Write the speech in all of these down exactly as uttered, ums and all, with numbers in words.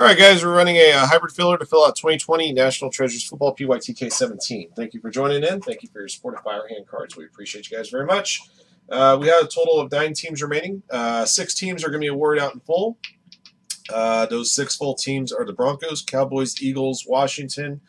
Alright guys, we're running a, a hybrid filler to fill out twenty twenty National Treasures Football P Y T K seventeen. Thank you for joining in. Thank you for your support of Firehand cards. We appreciate you guys very much. Uh, we have a total of nine teams remaining. Uh, six teams are going to be awarded out in full. Uh, those six full teams are the Broncos, Cowboys, Eagles, Washington,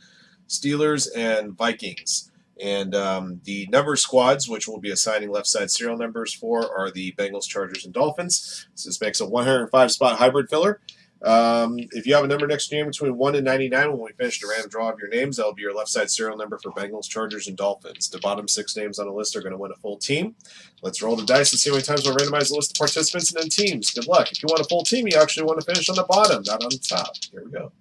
Steelers, and Vikings. And um, the number squads, which we'll be assigning left side serial numbers for, are the Bengals, Chargers, and Dolphins. So this makes a one hundred five spot hybrid filler. Um, if you have a number next to your name between one and ninety-nine, when we finish the random draw of your names, that'll be your left side serial number for Bengals, Chargers, and Dolphins. The bottom six names on the list are going to win a full team. Let's roll the dice and see how many times we'll randomize the list of participants and then teams. Good luck. If you want a full team, you actually want to finish on the bottom, not on the top. Here we go.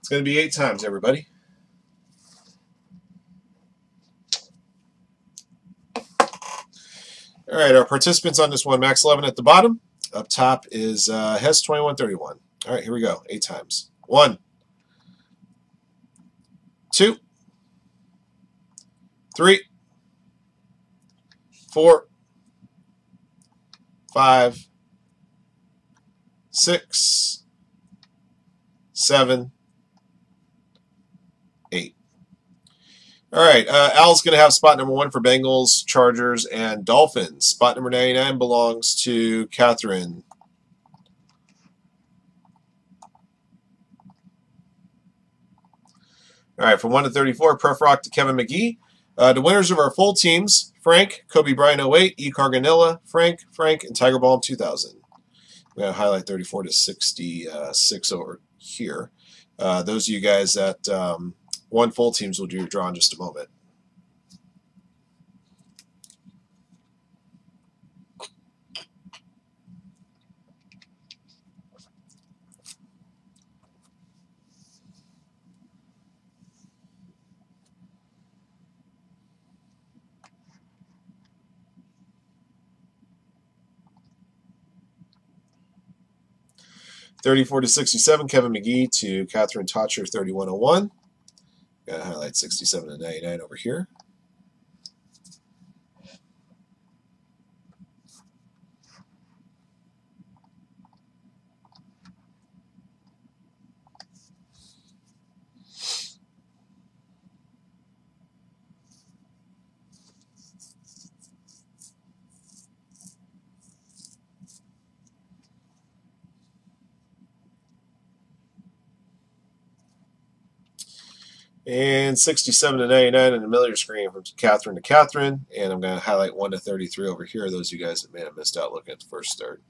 It's going to be eight times, everybody. All right, our participants on this one, Max eleven at the bottom. Up top is uh, Hess twenty-one thirty-one. All right, here we go. Eight times. One, two, three, four, five, six, seven, eight. All right, uh, Al's going to have spot number one for Bengals, Chargers, and Dolphins. Spot number ninety-nine belongs to Catherine. All right, from one to thirty-four, Pref Rock to Kevin McGee. Uh, the winners of our full teams, Frank, Kobe Bryant oh eight, E. Carganilla, Frank, Frank, and Tiger Balm two thousand. We're going to highlight thirty-four to sixty-six over here. Uh, those of you guys that... Um, One full teams will do your draw in just a moment. thirty-four to sixty-seven, Kevin McGee to Catherine Totcher, thirty-one oh one. Gotta highlight sixty-seven to ninety-nine over here. And sixty-seven to ninety-nine in the middle of your screen from Catherine to Catherine. And I'm going to highlight one to thirty-three over here. Those of you guys that may have missed out looking at the first third.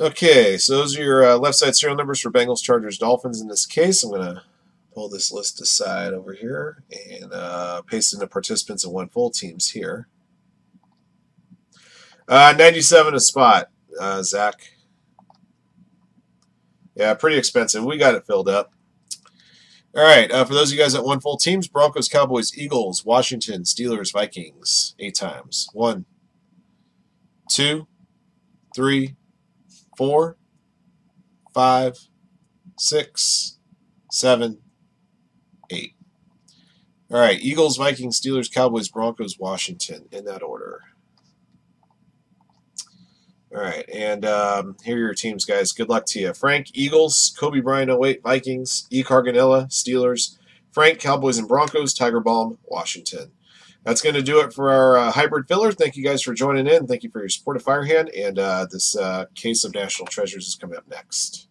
Okay, so those are your uh, left side serial numbers for Bengals, Chargers, Dolphins in this case. I'm going to pull this list aside over here and uh, paste in the participants of one full teams here. Uh, ninety-seven a spot, uh, Zach. Yeah, pretty expensive. We got it filled up. All right, uh, for those of you guys that won full teams, Broncos, Cowboys, Eagles, Washington, Steelers, Vikings, eight times. One, two, three, Four, five, six, seven, eight. All right, Eagles, Vikings, Steelers, Cowboys, Broncos, Washington, in that order. All right, and um, here are your teams, guys. Good luck to you. Frank, Eagles, Kobe Bryant oh eight, Vikings, E. Carganilla, Steelers, Frank, Cowboys and Broncos, Tiger Balm, Washington. That's going to do it for our uh, hybrid filler. Thank you guys for joining in. Thank you for your support of Firehand. And uh, this uh, case of National Treasures is coming up next.